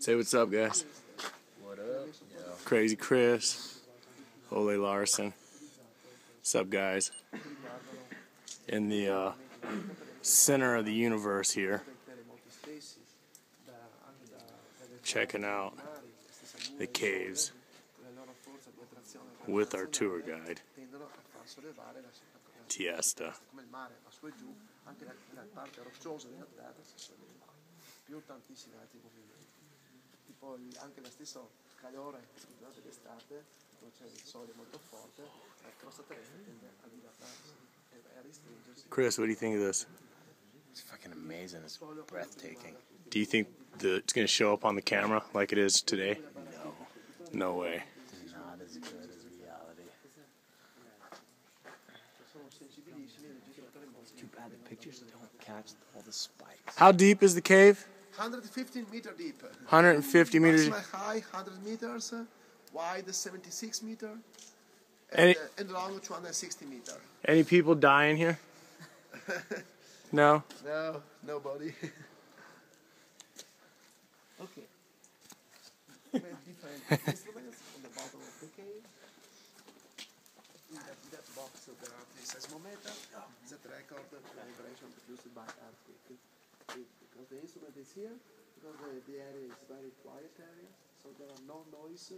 Say what's up, guys. What up? Yeah. Crazy Chris. Ole Laursen. What's up, guys? In the center of the universe here. Checking out the caves with our tour guide, Tiesta. Chris, what do you think of this? It's fucking amazing. It's breathtaking. Do you think it's going to show up on the camera like it is today? No. No way. It's not as good as reality. It's too bad the pictures don't catch all the spikes. How deep is the cave? 115 meters deep. 150 meters? High, 100 meters. Wide, 76 meters. And long, 260 meters. Any people die in here? No? No, nobody. Okay. We made different instruments on the bottom of the cave. In that box there are three seismometer that record the vibration produced by earthquake. Because the instrument is here, because the area is very quiet area, so there are no noises.